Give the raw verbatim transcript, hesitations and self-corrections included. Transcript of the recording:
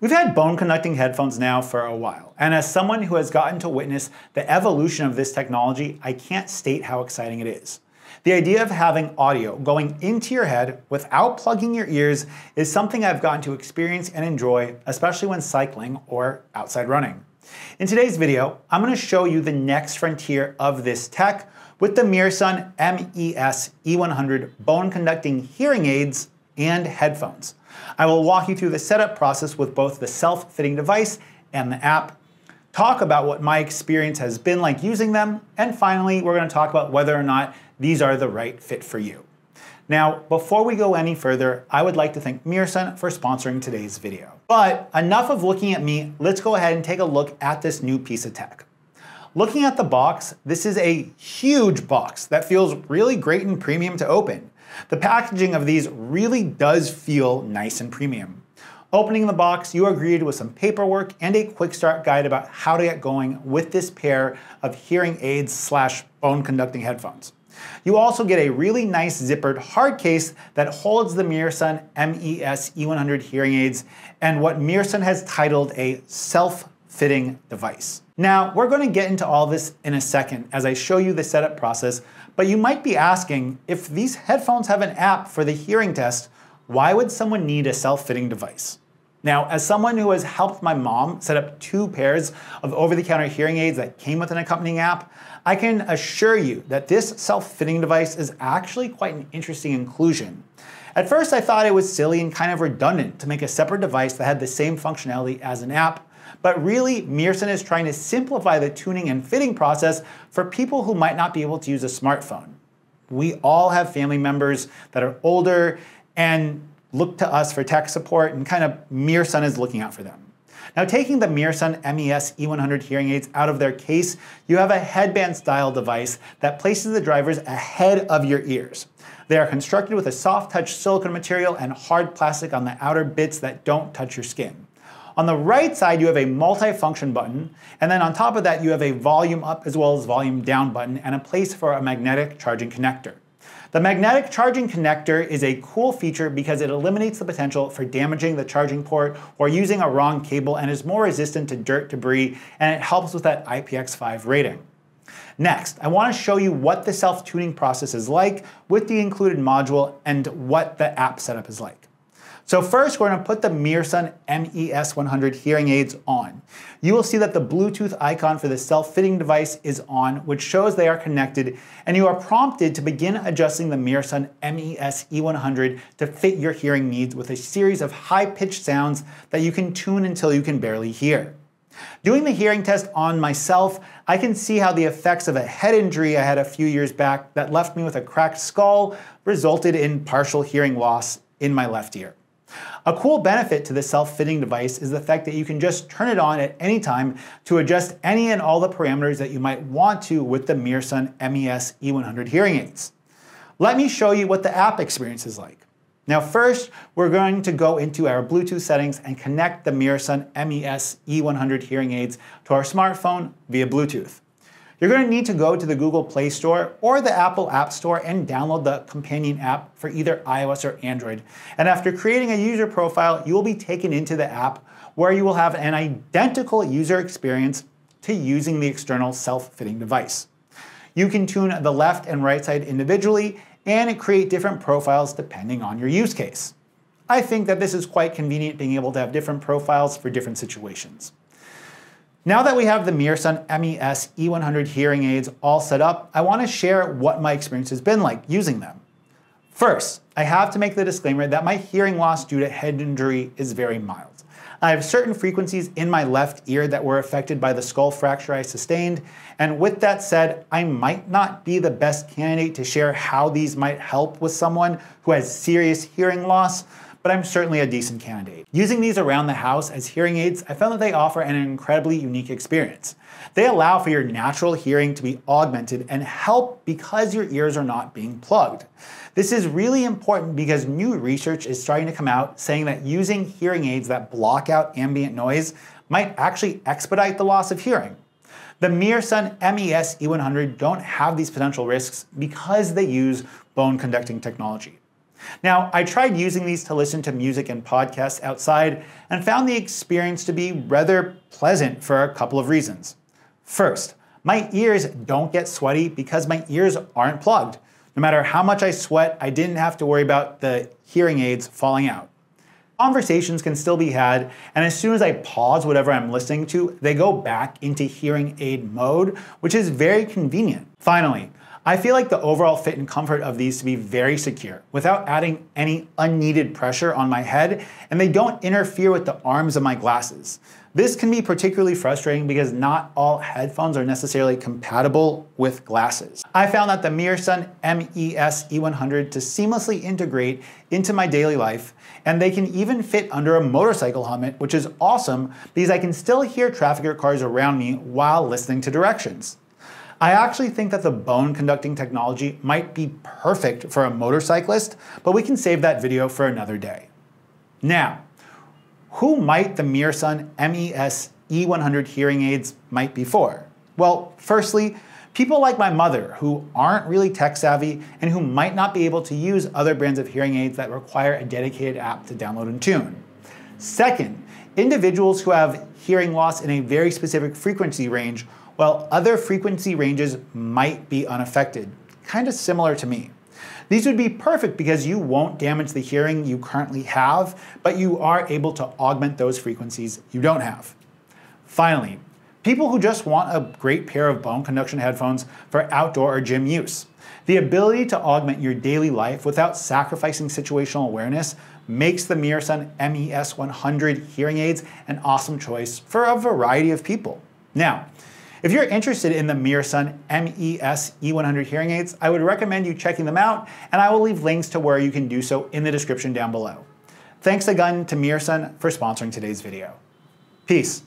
We've had bone conducting headphones now for a while, and as someone who has gotten to witness the evolution of this technology, I can't state how exciting it is. The idea of having audio going into your head without plugging your ears is something I've gotten to experience and enjoy, especially when cycling or outside running. In today's video, I'm going to show you the next frontier of this tech with the Mearsun M E S E one hundred bone conducting hearing aids and headphones. I will walk you through the setup process with both the self-fitting device and the app, talk about what my experience has been like using them, and finally, we're going to talk about whether or not these are the right fit for you. Now, before we go any further, I would like to thank Mearsun for sponsoring today's video. But enough of looking at me, let's go ahead and take a look at this new piece of tech. Looking at the box, this is a huge box that feels really great and premium to open. The packaging of these really does feel nice and premium. Opening the box, you are greeted with some paperwork and a quick start guide about how to get going with this pair of hearing aids slash bone conducting headphones. You also get a really nice zippered hard case that holds the Mearsun M E S E one hundred hearing aids and what Mearsun has titled a self-fitting device. Now, we're going to get into all this in a second as I show you the setup process, but you might be asking, if these headphones have an app for the hearing test, why would someone need a self-fitting device? Now, as someone who has helped my mom set up two pairs of over-the-counter hearing aids that came with an accompanying app, I can assure you that this self-fitting device is actually quite an interesting inclusion. At first, I thought it was silly and kind of redundant to make a separate device that had the same functionality as an app, but really, Mearsun is trying to simplify the tuning and fitting process for people who might not be able to use a smartphone. We all have family members that are older and look to us for tech support, and kind of Mearsun is looking out for them. Now, taking the Mearsun M E S E one hundred hearing aids out of their case, you have a headband style device that places the drivers ahead of your ears. They are constructed with a soft touch silicone material and hard plastic on the outer bits that don't touch your skin. On the right side, you have a multi-function button, and then on top of that, you have a volume up as well as volume down button and a place for a magnetic charging connector. The magnetic charging connector is a cool feature because it eliminates the potential for damaging the charging port or using a wrong cable and is more resistant to dirt, debris, and it helps with that I P X five rating. Next, I want to show you what the self-tuning process is like with the included module and what the app setup is like. So first, we're going to put the Mearsun M E S one hundred hearing aids on. You will see that the Bluetooth icon for the self-fitting device is on, which shows they are connected, and you are prompted to begin adjusting the Mearsun M E S E one hundred to fit your hearing needs with a series of high-pitched sounds that you can tune until you can barely hear. Doing the hearing test on myself, I can see how the effects of a head injury I had a few years back that left me with a cracked skull resulted in partial hearing loss in my left ear. A cool benefit to the self-fitting device is the fact that you can just turn it on at any time to adjust any and all the parameters that you might want to with the Mearsun M E S E one hundred hearing aids. Let me show you what the app experience is like. Now first, we're going to go into our Bluetooth settings and connect the Mearsun M E S E one hundred hearing aids to our smartphone via Bluetooth. You're going to need to go to the Google Play Store or the Apple App Store and download the companion app for either iOS or Android. And after creating a user profile, you will be taken into the app where you will have an identical user experience to using the external self-fitting device. You can tune the left and right side individually and create different profiles depending on your use case. I think that this is quite convenient, being able to have different profiles for different situations. Now that we have the Mearsun M E S E one hundred hearing aids all set up, I want to share what my experience has been like using them. First, I have to make the disclaimer that my hearing loss due to head injury is very mild. I have certain frequencies in my left ear that were affected by the skull fracture I sustained, and with that said, I might not be the best candidate to share how these might help with someone who has serious hearing loss, but I'm certainly a decent candidate. Using these around the house as hearing aids, I found that they offer an incredibly unique experience. They allow for your natural hearing to be augmented and help because your ears are not being plugged. This is really important because new research is starting to come out saying that using hearing aids that block out ambient noise might actually expedite the loss of hearing. The Mearsun M E S E one hundred don't have these potential risks because they use bone conducting technology. Now, I tried using these to listen to music and podcasts outside and found the experience to be rather pleasant for a couple of reasons. First, my ears don't get sweaty because my ears aren't plugged. No matter how much I sweat, I didn't have to worry about the hearing aids falling out. Conversations can still be had, and as soon as I pause whatever I'm listening to, they go back into hearing aid mode, which is very convenient. Finally, I feel like the overall fit and comfort of these to be very secure, without adding any unneeded pressure on my head, and they don't interfere with the arms of my glasses. This can be particularly frustrating because not all headphones are necessarily compatible with glasses. I found that the Mearsun M E S E one hundred to seamlessly integrate into my daily life, and they can even fit under a motorcycle helmet, which is awesome because I can still hear traffic or cars around me while listening to directions. I actually think that the bone conducting technology might be perfect for a motorcyclist, but we can save that video for another day. Now, who might the Mearsun M E S E one hundred hearing aids might be for? Well, firstly, people like my mother who aren't really tech savvy and who might not be able to use other brands of hearing aids that require a dedicated app to download and tune. Second, individuals who have hearing loss in a very specific frequency range, while other frequency ranges might be unaffected, kind of similar to me. These would be perfect because you won't damage the hearing you currently have, but you are able to augment those frequencies you don't have. Finally, people who just want a great pair of bone conduction headphones for outdoor or gym use. The ability to augment your daily life without sacrificing situational awareness makes the Mearsun M E S one hundred hearing aids an awesome choice for a variety of people. Now, if you're interested in the Mearsun M E S E one hundred hearing aids, I would recommend you checking them out, and I will leave links to where you can do so in the description down below. Thanks again to Mearsun for sponsoring today's video. Peace.